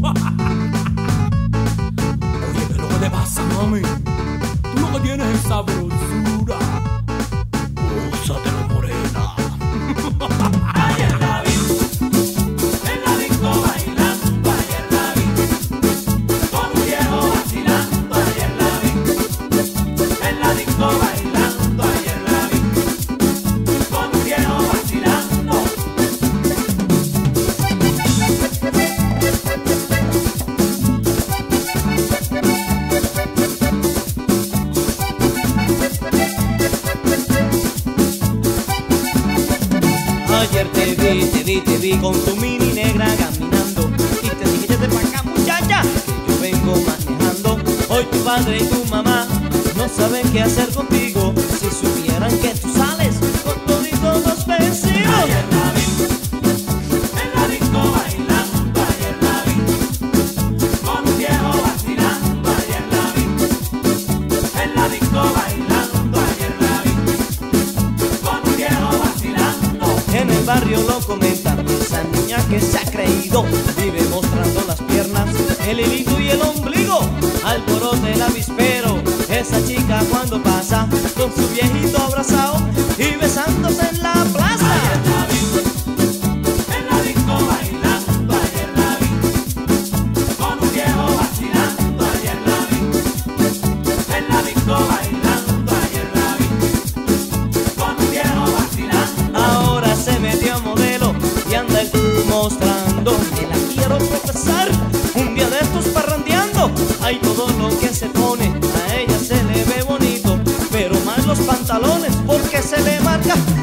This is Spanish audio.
Oye, ¿qué es lo que te pasa, mami? Tú lo que tienes es sabrosura. Úsatelo, morena. Ayer la vi en la disco bailando. Ayer la vi con un viejo vacilando. Ayer la vi en la disco bailando. Ayer la vi con un viejo vacilando. Ayer te vi con tu mini negra caminando. Y te dije, échate pa' acá, muchacha, que yo vengo manejando. Hoy tu padre y tu mamá no saben qué hacer contigo. Si supieran que tú sales con toditos los vecinos. Ayer la vi en la disco bailando. Ayer la vi con un viejo vacilando. Ayer la vi en la disco bailando. Ayer la vi con un viejo vacilando. En el barrio lo comentan, esa niña que se ha creído vive mostrando las piernas, el hilito y el ombligo, alborote el avispero. Esa chica cuando pasa con su viejito abrazado y besándose en la plaza. Ayer la vi en la disco bailando. Ayer la vi con un viejo vacilando. Ayer la vi en la disco bailando. Ayer la vi con un viejo vacilando. Ahora se metió modelo y anda el tipo mostrando. Me la quiero confesar, un día de estos parrandeando. Hay todo lo que se pone, a ella se le ve bonito, pero más los pantalones porque se le marca.